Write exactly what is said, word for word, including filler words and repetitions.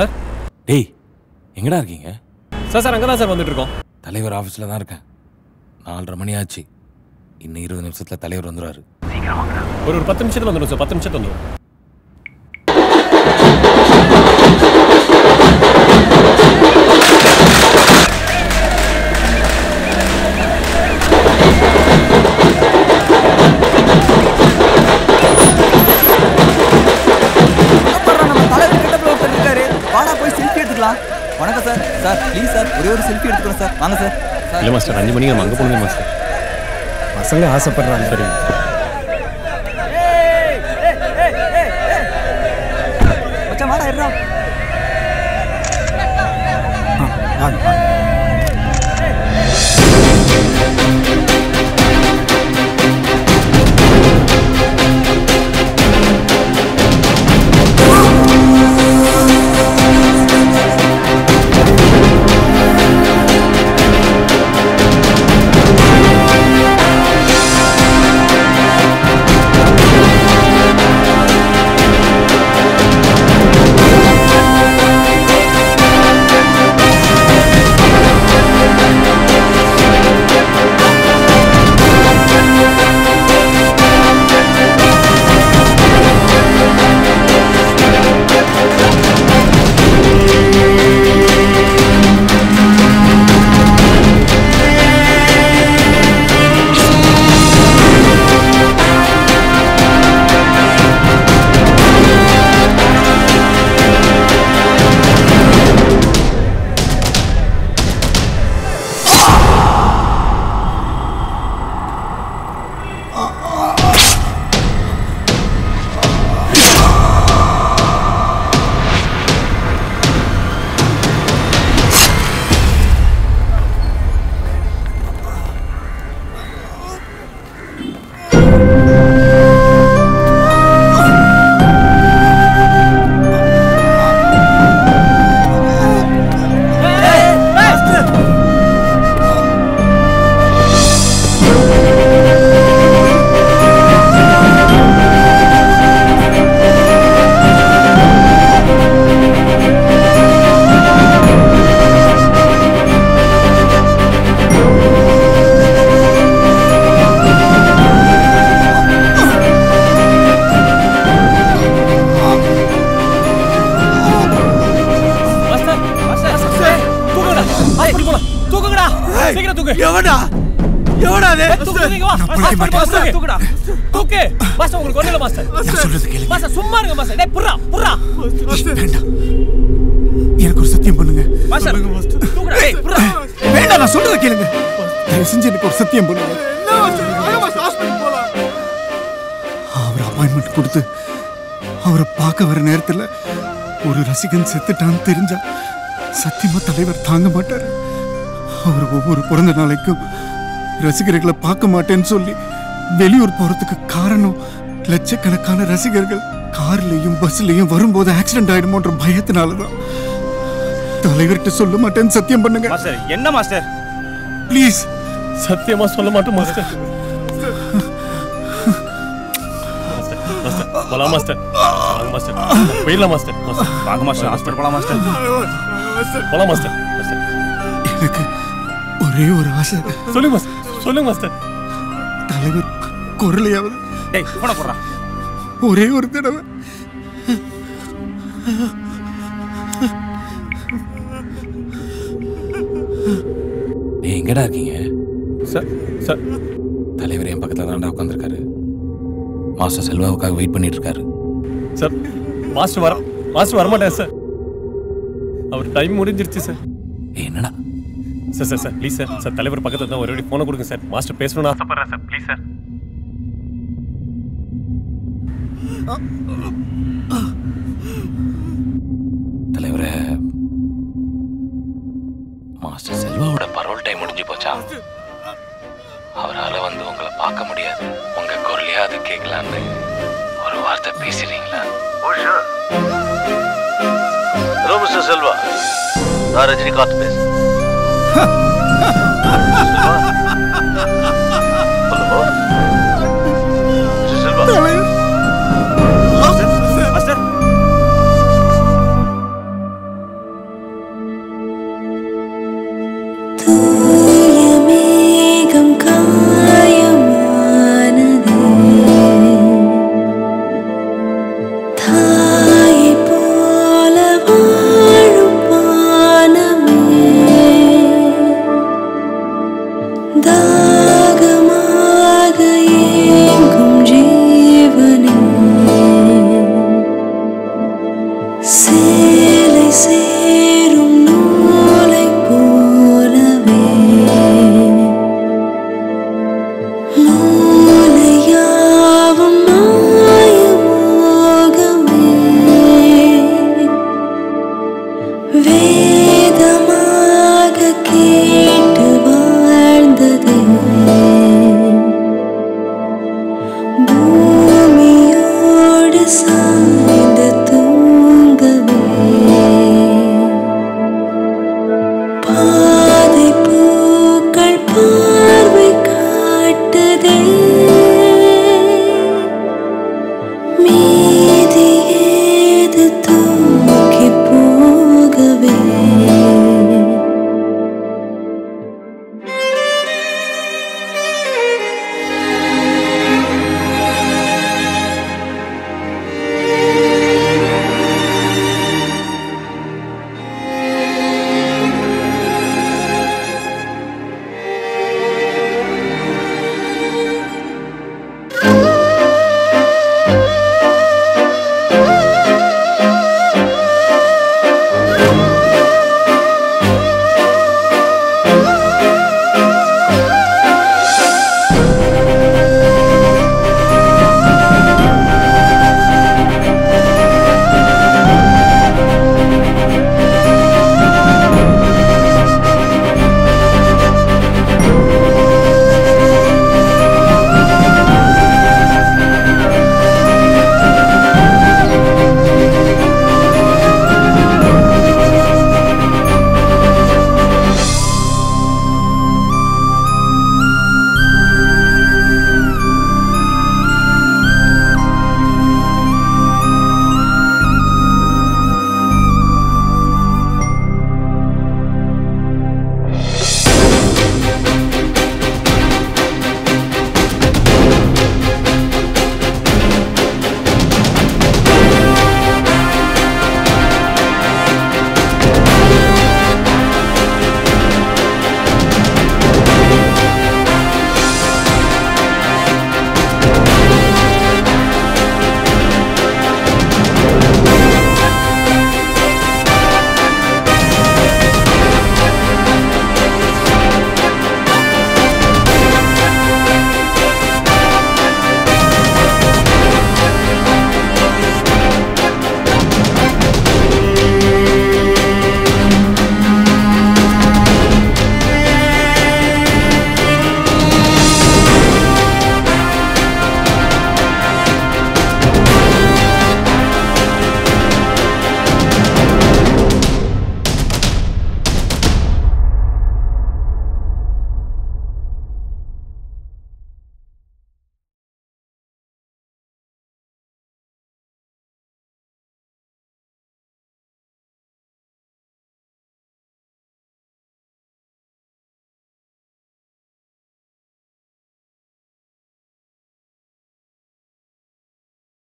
Sir. டேய், எங்கடா இருக்கீங்க? சார் சார் அங்கே தான் சார் வந்துட்டு இருக்கோம். தலைவர் ஆஃபீஸில் தான் இருக்கேன். நாலரை மணி ஆச்சு. இன்னும் இருபது நிமிஷத்தில் தலைவர் வந்துடுவாரு. ஒரு ஒரு பத்து நிமிஷத்தில் வந்துடும் சார். பத்து நிமிஷத்தில் வந்துடும். வணக்கம் சார். சார் ப்ளீஸ் சார் ஒரே ஒரு செல்ஃபி எடுத்துக்கிறோம் சார். வாங்க சார். இல்லை மாஸ்டர், அஞ்சு மணிக்கு நம்ம அங்கே போகணும் மாஸ்டர். பசங்க ஆசைப்படுறாங்க. சரி மச்சான் வாடா இருறோம். ஆ ஆ செத்துட்டான்னு தெரிஞ்சா சத்தியமா தலைவர் தாங்க மாட்டார். அவர் ஒவ்வொரு பிறந்த நாளைக்கும் ரசிகர்களை பார்க்க மாட்டேன்னு சொல்லி வெளியூர் போறதுக்கு காரணம் லட்சக்கணக்கான ரசிகர்கள் கார்லயும் பஸ்லயும் வரும்போது ஆக்சிடென்ட் ஆயிடுமோன்ற பயத்தினாலதான். தலைவர்கிட்ட சொல்ல மாட்டேன்னு சத்தியம் பண்ணுங்க. என்ன மாஸ்டர் பிளீஸ் சத்தியமா சொல்ல மாட்டேன் மாஸ்டர். போலாம் மாஸ்டர். வாங்க மாஸ்டர். போயிடலாம் மாஸ்டர். மாஸ்டர் வாங்க மாஸ்டர். ஹாஸ்பிட்டல் போலாம் மாஸ்டர். போலாம் மாஸ்டர். மாஸ்டர் எனக்கு ஒரே ஒரு ஆசை. சொல்லுங்க மாஸ்டர். சொல்லுங்க மாஸ்டர். தலைவர் குரலையாவது டேய் போட போடுறா. ஒரே ஒரு தடவை நீ எங்கடா இருக்கீங்க? சார் சார் தலைவர் என் பக்கத்தில் தாண்டா உட்காந்துருக்காரு. மாஸ்டர் செல்வாவுக்காக வெயிட் பண்ணிட்டு இருக்காரு சார். மாஸ்டர் வர மாஸ்டர் வரமாட்டேன் சார். அவர் டைம் முடிஞ்சிருச்சு சார். என்னடா sir sir sir please sir. Sir தலைவர் பக்கத்தில் தான் ஒரே ஃபோனை கொடுங்க சார். மாஸ்டர் பேசணும்னு ஆசைப்படுறேன் சார். Please sir. தலைவரே மாஸ்டர் செல்வாவோட பரோல் டைம் முடிஞ்சு போச்சா? அவரால் வந்து உங்களை பார்க்க முடியாது. உங்க குரலையா அது கேட்கலான்னு ஒரு வார்த்தை பேசுறீங்களா? மிஸ்டர் செல்வா, நான் ரஜினிகாந்த் பேசுறேன்.